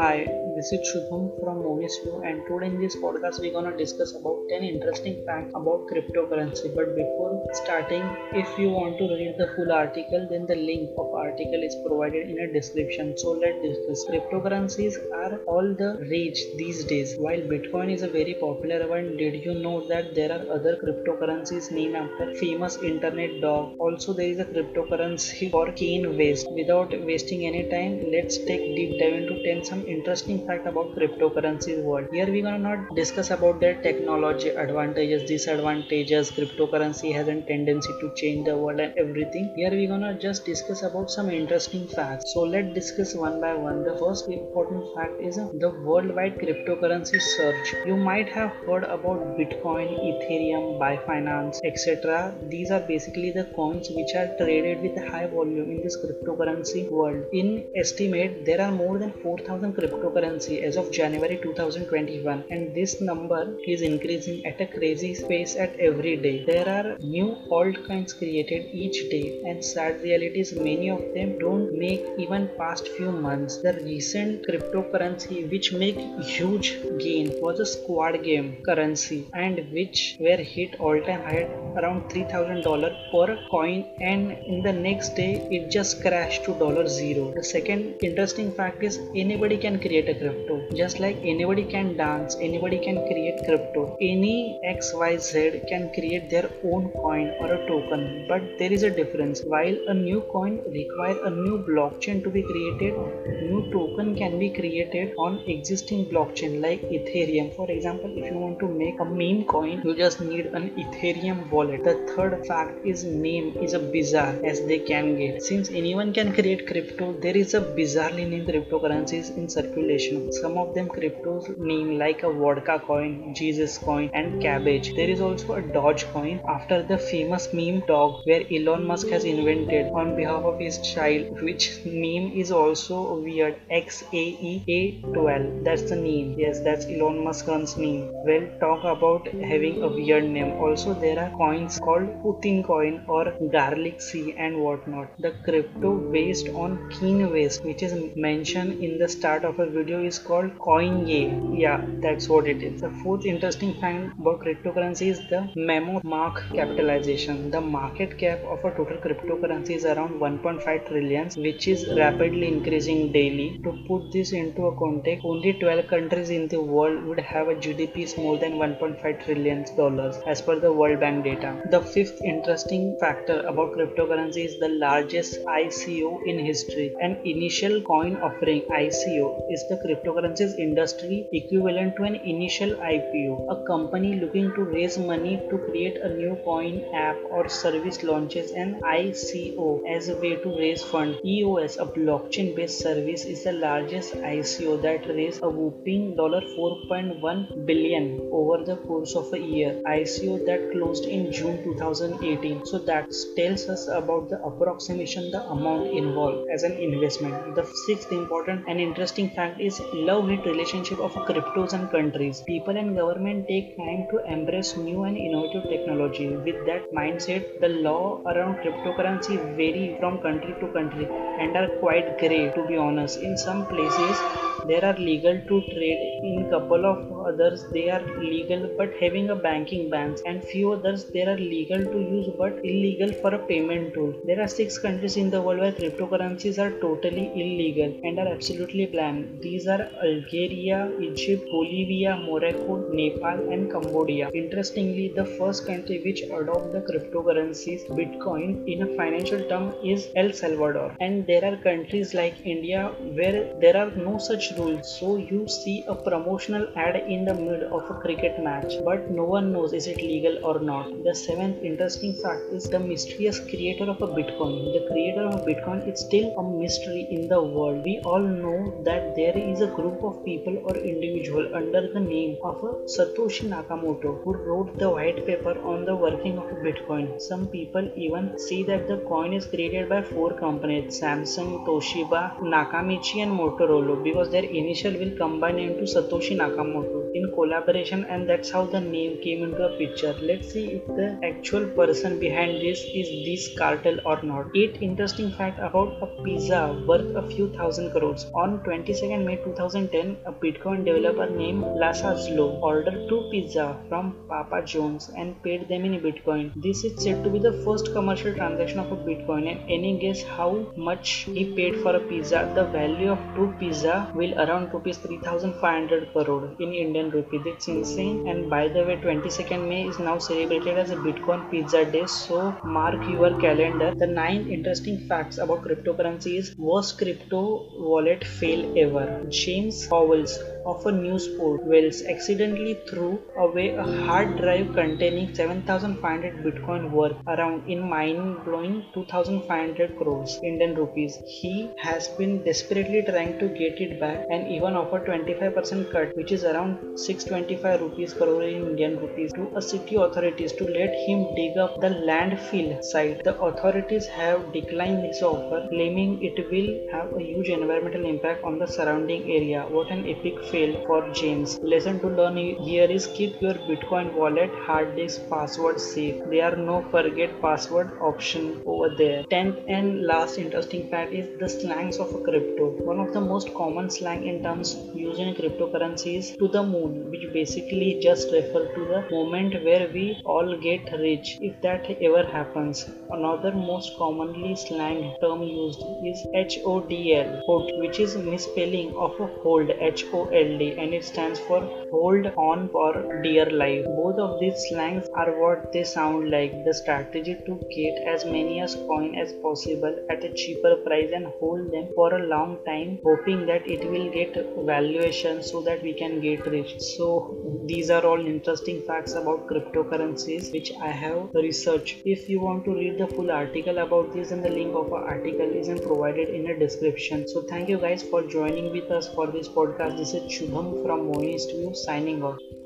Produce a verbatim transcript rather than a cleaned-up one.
Hi, this is Shubham from Monist View, and today in this podcast we're gonna discuss about ten interesting facts about cryptocurrency. But before starting, if you want to read the full article, then the link of article is provided in a description. So let's discuss. Cryptocurrencies are all the rage these days. While Bitcoin is a very popular one, did you know that there are other cryptocurrencies named after famous internet dog? Also, there is a cryptocurrency for Kanye West. Without wasting any time, let's take deep dive into ten some interesting fact about cryptocurrencies world. Here we are gonna not discuss about their technology advantages, disadvantages. Cryptocurrency has a tendency to change the world and everything. Here we are gonna just discuss about some interesting facts. So let's discuss one by one. The first important fact is the worldwide cryptocurrency surge. You might have heard about Bitcoin, Ethereum, Binance, et cetera. These are basically the coins which are traded with high volume in this cryptocurrency world. In estimate, there are more than four thousand cryptocurrency as of January two thousand twenty-one, and this number is increasing at a crazy pace at every day. There are new altcoins created each day, and sad reality is many of them don't make even past few months. The recent cryptocurrency which made huge gain was a Squid Game currency, and which were hit all-time high at around three thousand dollars per coin, and in the next day it just crashed to dollar zero. The second interesting fact is anybody can create a crypto. Just like anybody can dance, anybody can create crypto. Any X Y Z can create their own coin or a token. But there is a difference. While a new coin requires a new blockchain to be created, new token can be created on existing blockchain like Ethereum. For example, if you want to make a meme coin, you just need an Ethereum wallet. The third fact is name is a bizarre as they can get. Since anyone can create crypto, there is a bizarrely named cryptocurrency in circulation. Some of them cryptos name like a vodka coin, Jesus coin, and cabbage. There is also a Dogecoin after the famous meme dog where Elon Musk has invented on behalf of his child, which name is also weird. X Æ A twelve. That's the name. Yes, that's Elon Musk's name. Well, talk about having a weird name. Also, there are coins called Putin coin or garlic sea and whatnot. The crypto based on Kanye West, which is mentioned in in the start of a video, is called Coinage. Yeah, that's what it is. The fourth interesting fact about cryptocurrency is the memo mark capitalization. The market cap of a total cryptocurrency is around one point five trillion, which is rapidly increasing daily. To put this into a context, only twelve countries in the world would have a G D P more than one point five trillion dollars as per the World Bank data. The fifth interesting factor about cryptocurrency is the largest I C O in history. An initial coin offering I C O is the cryptocurrencies industry equivalent to an initial I P O. A company looking to raise money to create a new coin, app, or service launches an I C O as a way to raise funds. E O S, a blockchain-based service, is the largest I C O that raised a whopping four point one billion dollars over the course of a year. I C O that closed in June two thousand eighteen. So that tells us about the approximation, the amount involved as an investment. The sixth important An interesting fact is love-hate relationship of cryptos and countries. People and government take time to embrace new and innovative technology. With that mindset, the law around cryptocurrency vary from country to country and are quite grey, to be honest. In some places, there are legal to trade. In couple of others, they are legal but having a banking ban, and few others there are legal to use but illegal for a payment tool. There are six countries in the world where cryptocurrencies are totally illegal and are absolutely banned. These are Algeria, Egypt, Bolivia, Morocco, Nepal, and Cambodia. Interestingly, the first country which adopts the cryptocurrencies Bitcoin in a financial term is El Salvador, and there are countries like India where there are no such rules. So you see a promotional ad in the middle of a cricket match, but no one knows is it legal or not. The seventh interesting fact is the mysterious creator of a Bitcoin. The creator of Bitcoin is still a mystery in the world. We all know that there is a group of people or individual under the name of Satoshi Nakamoto who wrote the white paper on the working of Bitcoin. Some people even say that the coin is created by four companies: Samsung, Toshiba, Nakamichi, and Motorola, because their initial will combine into Satoshi Nakamoto in collaboration, and that's how the name came into a picture. Let's see if the actual person behind this is this cartel or not. eight interesting fact about a pizza worth a few thousand crores. On twenty-second May two thousand ten, a Bitcoin developer named Laszlo ordered two pizzas from Papa John's and paid them in Bitcoin. This is said to be the first commercial transaction of a Bitcoin, and any guess how much he paid for a pizza? The value of two pizza will around rupees three thousand five hundred crore in Indian rupees. It's insane. And by the way, twenty-second May is now celebrated as a Bitcoin Pizza Day, so mark your calendar. The nine interesting facts about cryptocurrencies. Worst crypto wallet fail ever. James Powell of a news portal accidentally threw away a hard drive containing seven thousand five hundred Bitcoin worth around in mind-blowing two thousand five hundred crores Indian rupees. He has been desperately trying to get it back and even offered twenty-five percent cut, which is around six hundred twenty-five rupees crore in Indian rupees, to a city authorities to let him dig up the landfill site. The authorities have declined his offer, claiming it will have a huge environmental impact on the surrounding area. What an epic fail for James. Lesson to learn here is keep your Bitcoin wallet hard disk password safe. There are no forget password option over there. Tenth and last interesting fact is the slangs of a crypto. One of the most common slang in terms used in cryptocurrencies, to the moon, which basically just refer to the moment where we all get rich, if that ever happens. Another most commonly slang term used is H O D L, which is misspelling of a hold, H O L D, and it stands for hold on for dear life. Both of these slangs are what they sound like: the strategy to get as many as coin as possible at a cheaper price and hold them for a long time, hoping that it will get valuation so that we can get rich. So these are all interesting facts about cryptocurrencies which I have researched. If you want to read the full article about this, then the link of our article is provided in the description. So thank you guys for joining with us for this podcast. This is Shubham from Monist View signing off.